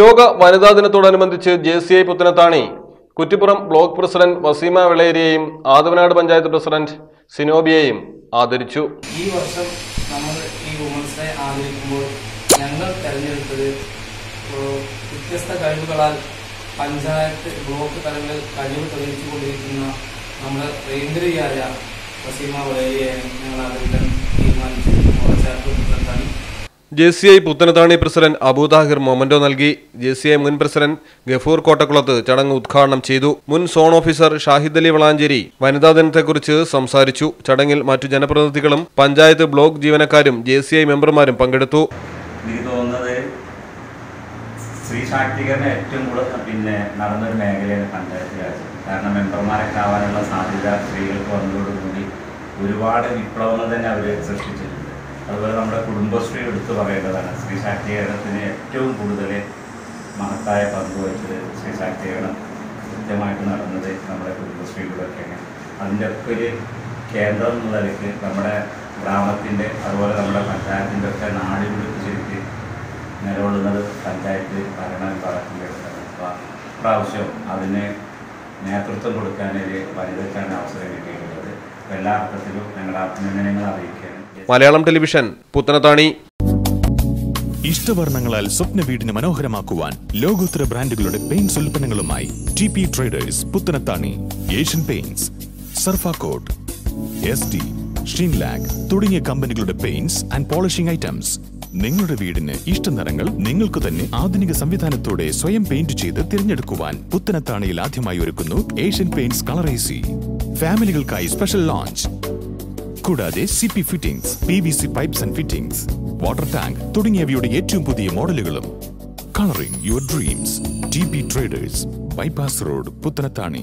ലോക വനിതാ ദിനത്തോടനുബന്ധിച്ച് JCI Puthanathani Kuttippuram block president Waseema വേളേരിയെയും ആതവനാട് പഞ്ചായത്ത് പ്രസിഡന്റ് സിനോബിയയെയും ആദരിച്ചു. ഈ വർഷം നമ്മൾ ഈ വുമൻസ് ഡേ ആദരിക്കുമ്പോൾ ഞങ്ങൾ തെരഞ്ഞെടുത്തത് വ്യത്യസ്ത കഴിവുകളാൽ പഞ്ചായത്ത് ബ്ലോക്ക് തലങ്ങളിൽ കഴിവ് തെളിയിച്ചുകൊണ്ടിരിക്കുന്ന നമ്മുടെ കേന്ദ്രീയായ വസീമ വേളേരിയെയാണ് ഞങ്ങൾ ആദരിക്കാൻ തീരുമാനിച്ചത്. JCI Puthanathani president Abuthahir memento നൽകി. JCI മുൻ പ്രസിഡന്റ് ഗഫൂർ കോട്ടക്കുളത്ത് ചടങ്ങ് ഉദ്ഘാടനം ചെയ്തു. മുൻ സോൺ ഓഫീസർ ഷാഹിദ് അലി വളാഞ്ചേരി വനിതാ ദിനത്തെക്കുറിച്ച് സംസാരിച്ചു. ചടങ്ങിൽ മറ്റു ജനപ്രതിനിധികളും പഞ്ചായത്ത് ബ്ലോക്ക് ജീവനക്കാരും JCI മെമ്പർമാരും പങ്കെടുത്തു. എനിക്ക് തോന്നുന്നത് സ്ത്രീ ശാക്തീകരണം ഏറ്റവും കൂടുതൽ നടന്നൊരു മേഖലയാണ് പഞ്ചായത്ത് രാജ്. കാരണം മെമ്പർമാരൊക്കെ ആവാനുള്ള സാധ്യത സ്ത്രീകൾക്ക് വന്നതോടുകൂടി ഒരുപാട് വിപ്ലവങ്ങൾ തന്നെ അവർ സൃഷ്ടിച്ചിട്ടുണ്ട്. അതുപോലെ നമ്മുടെ കുടുംബശ്രീ എടുത്തു പറയേണ്ടതാണ്. സ്ത്രീ ശാക്തീകരണത്തിന് ഏറ്റവും കൂടുതൽ മഹത്തായ പങ്ക് വഹിച്ചത്, സ്ത്രീ ശാക്തീകരണം കൃത്യമായിട്ട് നടന്നത് നമ്മുടെ കുടുംബശ്രീയിലൂടെയൊക്കെയാണ്. അതിൻ്റെയൊക്കെ ഒരു കേന്ദ്രം എന്നുള്ള നിലയ്ക്ക് നമ്മുടെ ഗ്രാമത്തിൻ്റെ അതുപോലെ നമ്മുടെ പഞ്ചായത്തിൻ്റെ ഒക്കെ നാടിവിടുത്ത് ശരിക്ക് നിലകൊള്ളുന്നത് പഞ്ചായത്ത് ഭരണവിഭാഗത്തിൻ്റെ അടുത്താണ്. അപ്പോൾ ഇപ്രാവശ്യം അതിന് നേതൃത്വം കൊടുക്കാനൊരു വനിതയ്ക്കാണ് അവസരം കിട്ടിയിട്ടുള്ളത്. എല്ലാ അർത്ഥത്തിലും ഞങ്ങളുടെ അഭിനന്ദനങ്ങൾ അറിയിക്കുകയാണ്. മലയാളം ടെലിവിഷൻ പുത്തനത്താണി. ഇഷ്ടവർണ്ണങ്ങളാൽ സ്വപ്ന വീടിന് മനോഹരമാക്കുവാൻ ലോകോത്തര ബ്രാൻഡുകളുടെ പെയിന്റ്സ് ഉൽപ്പന്നങ്ങളുമായി TP traders Puthanathani. Asian paints, surfacoat, SD, ഷ്രീൻലാഗ് തുടങ്ങിയ കമ്പനികളുടെ പെയിന്റ്സ് ആൻഡ് പോളിഷിംഗ് ഐറ്റംസ്. നിങ്ങളുടെ വീടിന് ഇഷ്ട നിറങ്ങൾ നിങ്ങൾക്ക് തന്നെ ആധുനിക സംവിധാനത്തോടെ സ്വയം പെയിന്റ് ചെയ്ത് തിരഞ്ഞെടുക്കുവാൻ പുത്തനത്താണിയിൽ ആദ്യമായി ഒരുക്കുന്നു ഏഷ്യൻ പെയിന്റ്സ് കളറേസി. ഫാമിലികൾക്കായി സ്പെഷ്യൽ ലോഞ്ച്. കൂടാതെ CP fittings, PVC pipes and fittings, water tank തുടങ്ങിയവയുടെ ഏറ്റവും പുതിയ മോഡലുകളും. Colouring your dreams, TP traders, bypass road, Puthanathani.